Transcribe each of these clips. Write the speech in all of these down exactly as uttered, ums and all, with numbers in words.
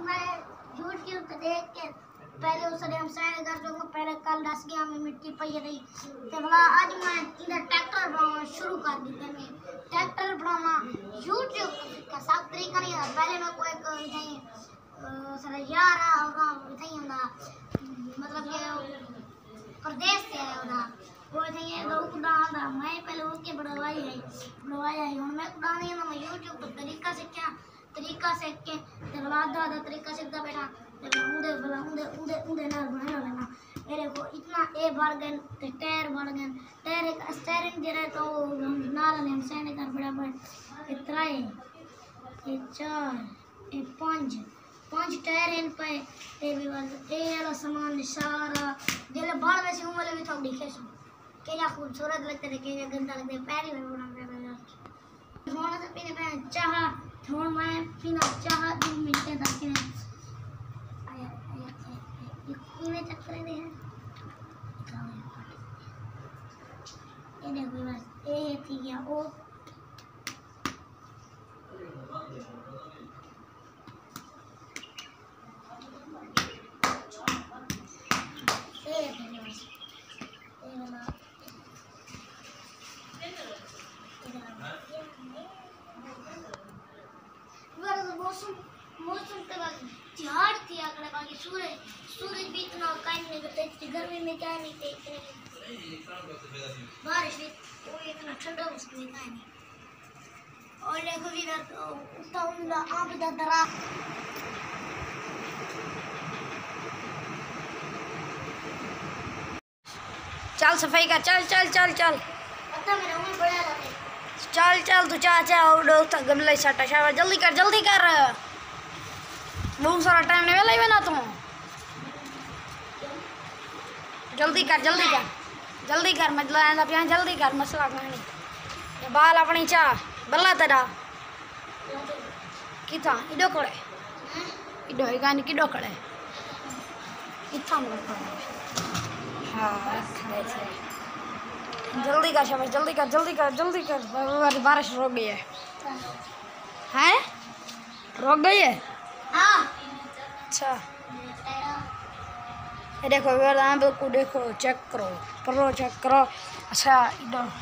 मैं झूठ क्यों देख के पहले उसने हम सारे दर्शकों को पहले कल दस गया में मिट्टी पई रही ते भला आज मैं इधर ट्रैक्टर बनाना शुरू कर दी ते मैं ट्रैक्टर बनाना यूट्यूब का साथ तरीका नहीं था। पहले मैं को एक नहीं सारा यार होगा नहीं होना मतलब ये प्रदेश से है होना वो नहीं है वो उड़ाना मैं पहले उसके बढ़वाई है बढ़वाई है और मैं उड़ाने ना मैं यूट्यूब का तरीका सीखा तरीका सीख के दरवाजा दा तरीका सीखता बैठा ते उधर वाला उधर उधर उधर ना बना लेना मेरे को इतना ए बढ़ गए ते टायर बढ़ गए टायर एक स्टीयरिंग जरा तो हम ना लेने से नहीं कर बराबर इतना है ये चार ये पांच पांच टायर इन पे ते भी वाला तेल सामान सारा दिल बाल में से उंगली भी थोड़ी खेसो क्या खूबसूरत लगता है क्या गंदा लगता है पहली बार बनाने वाला थोड़ा सा पीने में चाह थोड़ा मैं पीना चाह दो मिनट तक के में चक्कर दे ये देखो बस ये थी गया ओ ये देखो बस ये वाला वाला मौसम मौसम के बाद झाड़ थी आकर बाकी सूरज सूरज भी इतना कायम नहीं करता इतनी गर्मी में क्या नहीं थे इतने बारिश में वो इतना ठंडा उसको इतना नहीं और देखो भी ना तो उतना उनका आम इधर दरा चल सफाई का चल चल चल चल पता मेरा उम्र बढ़ा रहा है चल चल तू चाचा और दोस्त गमले साटा शावर जल्दी कर जल्दी कर बहुत सारा टाइम नहीं मिला ही बना तुम जल्दी कर जल्दी कर जल्दी कर मतलब ऐसा प्यान जल्दी कर मसला कहानी ये बाल अपनी चाह बल्ला तेरा कितना इडो कड़े इडो है कहानी किडो कड़े कितना मतलब हाँ खड़े से जल्दी कर शाबाश जल्दी कर जल्दी कर जल्दी कर बारिश रोक गई है हैं रोक गई है हाँ अच्छा ये देखो यहाँ बिल्कुल देखो चेक करो पढ़ो चेक करो अच्छा इधर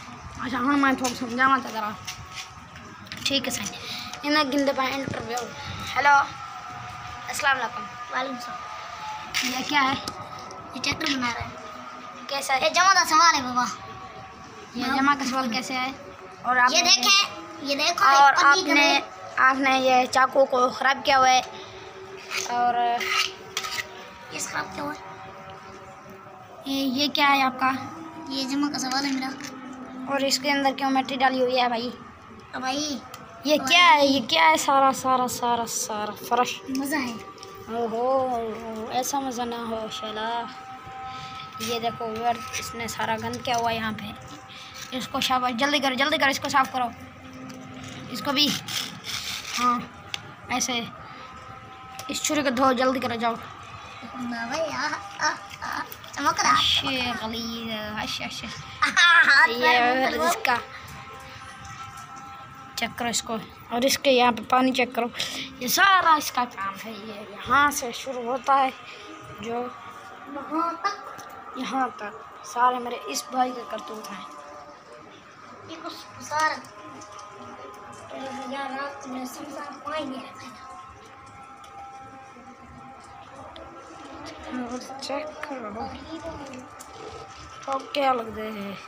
अच्छा हाँ मैं थोड़ा समझाना चाहता रहा ठीक है सही इन्हें गिनते पाए इंटरव्यू हेलो अस्सलाम वालेकुम वालेकुम सलाम ये क्या है ये चेक बना रहे हैं कैसा है ये जमा का सवाल है बाबा ये जमा का सवाल कैसे है और आप ये देखें ये देखो और आपने आपने ये चाकू को ख़राब किया हुआ है और ये ख़राब किया हुआ है ये ये क्या है आपका ये जमा का सवाल है मेरा और इसके अंदर क्यों मैट्री डाली हुई है भाई भाई ये क्या है ये क्या है सारा सारा सारा सारा फ्रेश मज़ा है ओहो ऐसा मज़ा ना हो शाला ये देखो व्यर्थ इसने सारा गंद क्या हुआ यहाँ पे इसको शाबाश जल्दी करो जल्दी करो इसको साफ़ करो इसको भी हाँ ऐसे इस छुरी को धो जल्दी करो जाओ चमक रहा है इसका चेक करो इसको और इसके यहाँ पे पानी चेक करो ये सारा इसका काम है ये यहाँ से शुरू होता है जो वहाँ तक यहाँ तक सारे मेरे इस भाई के करतूत हैं ये कुछ सारा यार रात में संसार पानी नहीं रहता और चेक करो तो क्या लग रहा है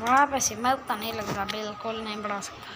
बड़ा पैसे मैं उतना नहीं लग रहा बिल्कुल नहीं बढ़ा सकता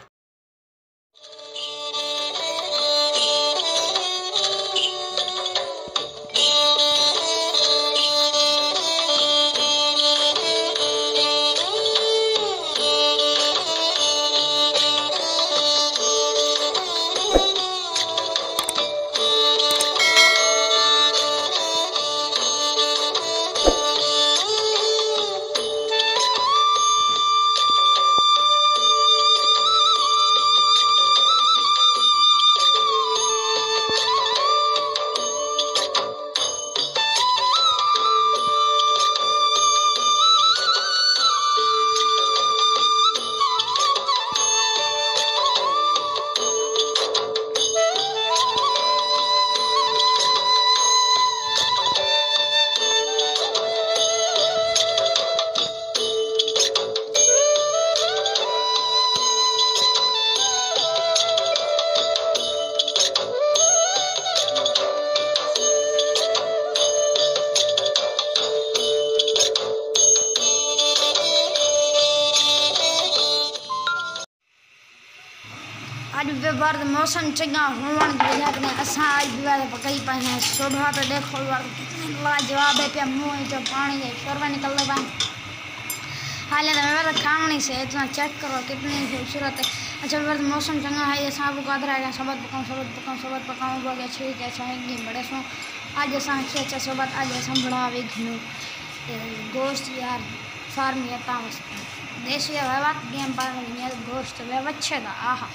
आज बेबर्द मौसम चंगा होने की वजह ने असा आज विवाद पकड़ी पाए हैं। सुबह तो देखो लाजवाब है पे मुँह जो पानी है शोरबा निकल रहा है। हाल विवाद कामनी से इतना चेक करो कितनी खूबसूरत है। अच्छा विवाद मौसम चंगा है ये सब उगाद रहा है। सबत पकाऊँ सबत पकाऊँ सबत पकाऊँ बोल अच्छी है अच्छा है बड़े सो आज ऐसा अच्छी अच्छा सोबत आज ऐसा बड़ा वे घूम गोश्त यार फार्मिया तामस देश या वैवात गेम पार्मिया गोश्त वैवच्छे था आहा।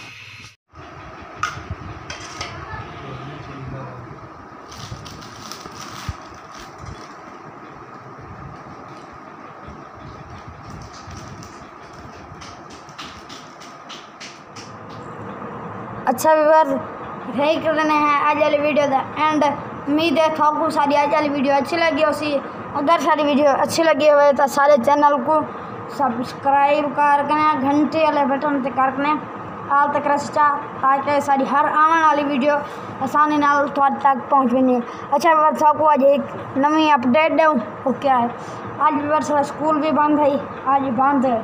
अच्छा व्यूअर यही करने हैं आज वाली वीडियो द एंड। उम्मीद है थोकू सारी आज वाली वीडियो अच्छी लगी उसी। अगर सारी वीडियो अच्छी लगी हुए तो सारे चैनल को सब्सक्राइब करके घंटे वाले बटन पर करके आल तक रचा ताकि सारी हर आने वाली वीडियो आसानी नाल थोड़े तक पहुँच बनी। अच्छा व्यूअर सबको आज एक नवी अपडेट दूँ वो क्या है आज व्यूअर सारा स्कूल भी बंद है। आज बंद है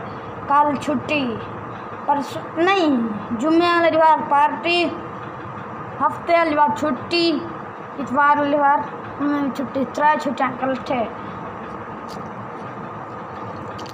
कल छुट्टी परसों नहीं जुम्मे वाले बार पार्टी हफ्ते वाली बार छुट्टी इतवार वाली बार छुट्टी त्रा छुट्टियाँ कल थे।